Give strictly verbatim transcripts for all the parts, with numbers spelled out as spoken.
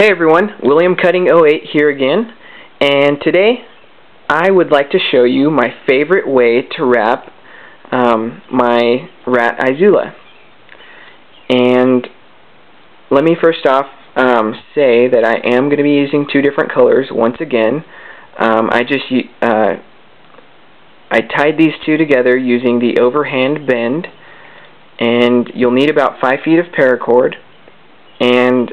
Hey everyone, William Cutting oh eight here again, and today I would like to show you my favorite way to wrap um, my Rat Izula. And let me first off um, say that I am going to be using two different colors once again. Um, I just uh, I tied these two together using the overhand bend, and you'll need about five feet of paracord, and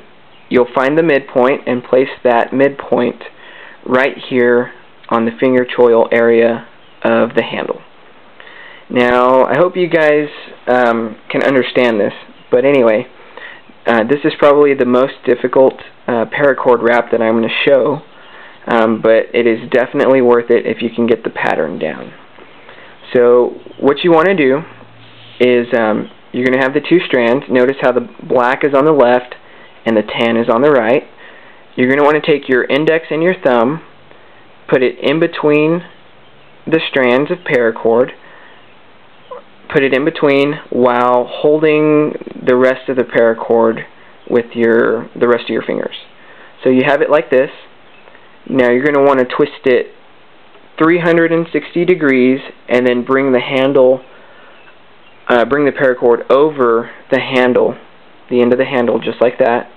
you'll find the midpoint and place that midpoint right here on the finger choil area of the handle. Now, I hope you guys um, can understand this, but anyway, uh, this is probably the most difficult uh, paracord wrap that I'm going to show, um, but it is definitely worth it if you can get the pattern down. So, what you want to do is um, you're going to have the two strands. Notice how the black is on the left and the tan is on the right. You're going to want to take your index and your thumb, put it in between the strands of paracord, put it in between while holding the rest of the paracord with your the rest of your fingers. So you have it like this. Now you're going to want to twist it three hundred sixty degrees and then bring the handle, uh, bring the paracord over the handle, the end of the handle, just like that.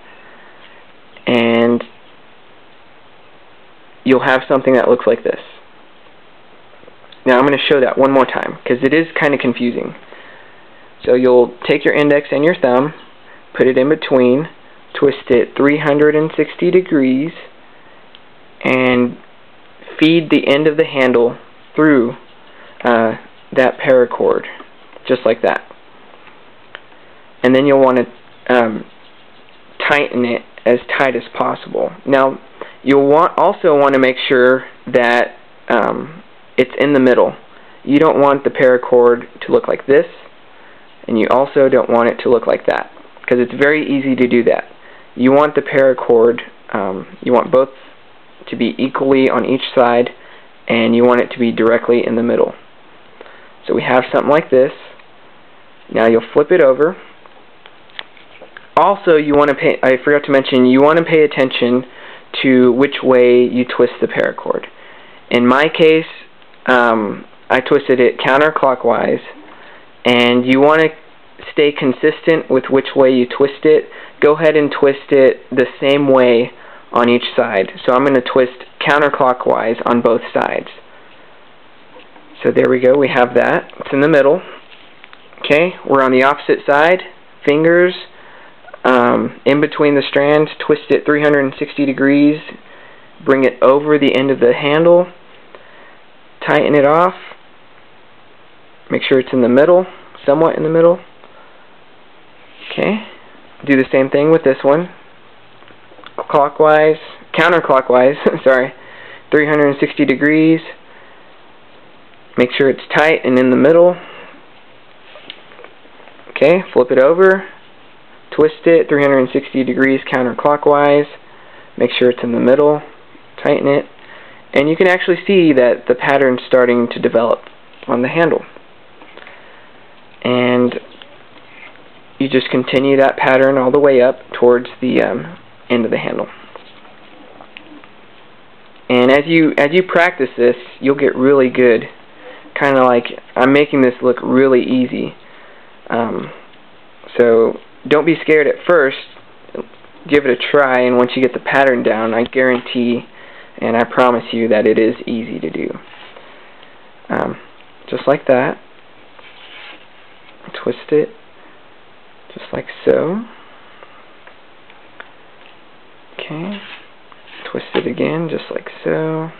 And you'll have something that looks like this. Now I'm going to show that one more time because it is kind of confusing. So you'll take your index and your thumb, put it in between, twist it three hundred sixty degrees, and feed the end of the handle through uh, that paracord, just like that. And then you'll want to um, tighten it as tight as possible. Now, you'll want also want to make sure that um, it's in the middle. You don't want the paracord to look like this, and you also don't want it to look like that, because it's very easy to do that. You want the paracord, um, you want both to be equally on each side, and you want it to be directly in the middle. So we have something like this. Now you'll flip it over. Also, you want to pay, I forgot to mention, you want to pay attention to which way you twist the paracord. In my case, um, I twisted it counterclockwise, and you want to stay consistent with which way you twist it. Go ahead and twist it the same way on each side. So I'm going to twist counterclockwise on both sides. So there we go, we have that. It's in the middle. Okay, we're on the opposite side. Fingers Um, in between the strands, twist it three hundred sixty degrees, bring it over the end of the handle, tighten it off, make sure it's in the middle, somewhat in the middle. Okay, do the same thing with this one, clockwise, counterclockwise, sorry, three hundred sixty degrees, make sure it's tight and in the middle. Okay, flip it over. Twist it three hundred sixty degrees counterclockwise, make sure it's in the middle, tighten it, and you can actually see that the pattern's starting to develop on the handle. And you just continue that pattern all the way up towards the um, end of the handle. And as you as you practice this, you'll get really good. Kind of like, I'm making this look really easy. Um, so... Don't be scared at first. Give it a try, and once you get the pattern down, I guarantee and I promise you that it is easy to do. Um, just like that. Twist it just like so. Okay. Twist it again just like so.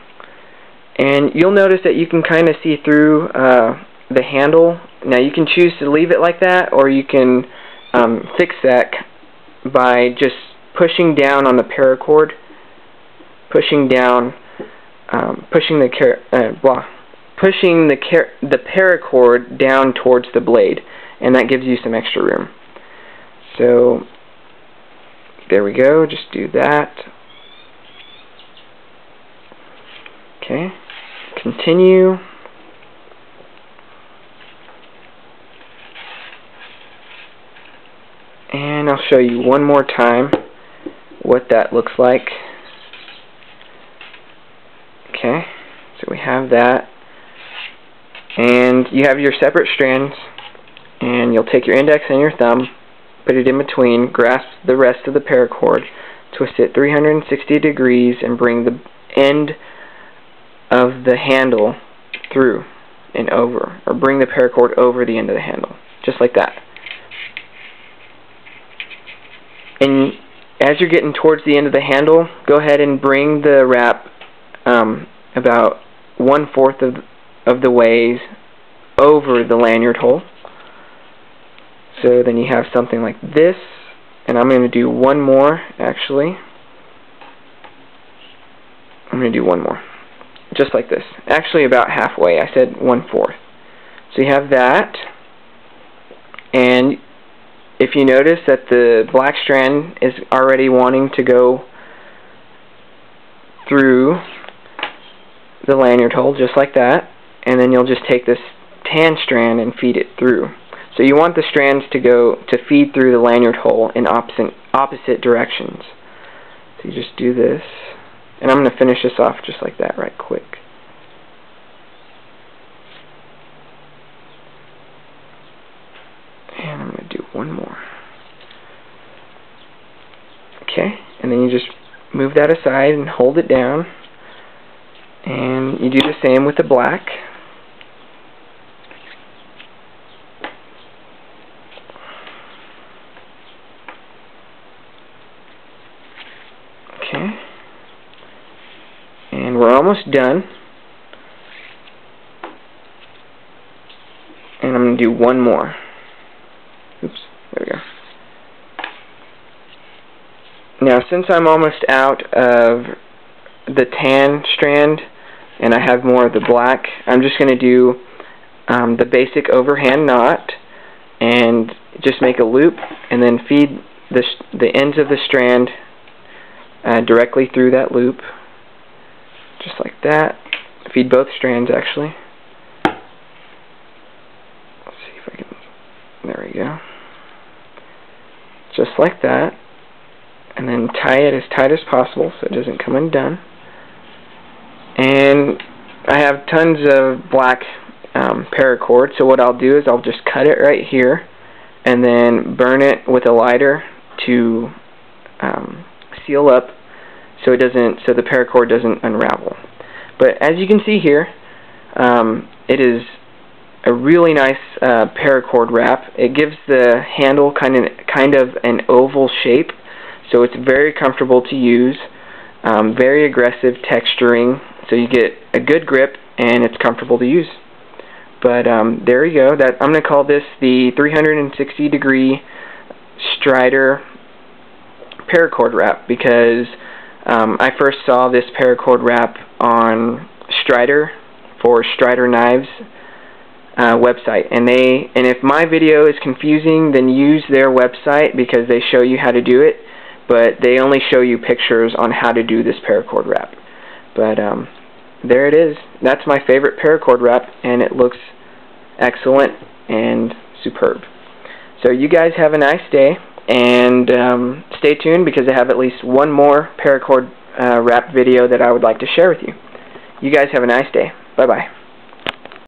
And you'll notice that you can kind of see through uh, the handle. Now you can choose to leave it like that, or you can Um, fix that by just pushing down on the paracord, pushing down, um, pushing the car uh, blah, pushing the car the paracord down towards the blade, and that gives you some extra room. So there we go. Just do that. Okay. Continue. And I'll show you one more time what that looks like. Okay, so we have that, and you have your separate strands, and you'll take your index and your thumb, put it in between, grasp the rest of the paracord, twist it three hundred sixty degrees, and bring the end of the handle through and over, or bring the paracord over the end of the handle, just like that. And as you're getting towards the end of the handle, go ahead and bring the wrap um, about one fourth of of the ways over the lanyard hole. So then you have something like this, and I'm going to do one more. Actually, I'm going to do one more, just like this. Actually, about halfway. I said one fourth. So you have that, and if you notice that the black strand is already wanting to go through the lanyard hole, just like that, and then you'll just take this tan strand and feed it through. So you want the strands to go to feed through the lanyard hole in opposite opposite directions. So you just do this, and I'm going to finish this off just like that right quick. And I'm going to do one more. Okay, and then you just move that aside and hold it down, and you do the same with the black. Okay, and we're almost done, and I'm going to do one more. Oops, there we go. Now, since I'm almost out of the tan strand and I have more of the black, I'm just going to do um, the basic overhand knot and just make a loop, and then feed the, the ends of the strand uh, directly through that loop, just like that. Feed both strands, actually. Let's see if I can... There we go. Just like that, and then tie it as tight as possible so it doesn't come undone. And I have tons of black um, paracord, so what I'll do is I'll just cut it right here and then burn it with a lighter to um, seal up so it doesn't, so the paracord doesn't unravel. But as you can see here, um, it is a really nice uh, paracord wrap. It gives the handle kind of kind of an oval shape, so it's very comfortable to use, um, very aggressive texturing, so you get a good grip and it's comfortable to use. But um, there you go. That, I'm going to call this the three hundred sixty degree Strider paracord wrap, because um, I first saw this paracord wrap on Strider for Strider Knives Uh, website, and they and if my video is confusing, then use their website, because they show you how to do it, but they only show you pictures on how to do this paracord wrap. But um, there it is. That's my favorite paracord wrap, and it looks excellent and superb. So you guys have a nice day, and um, stay tuned, because I have at least one more paracord uh, wrap video that I would like to share with you. You guys have a nice day. Bye bye.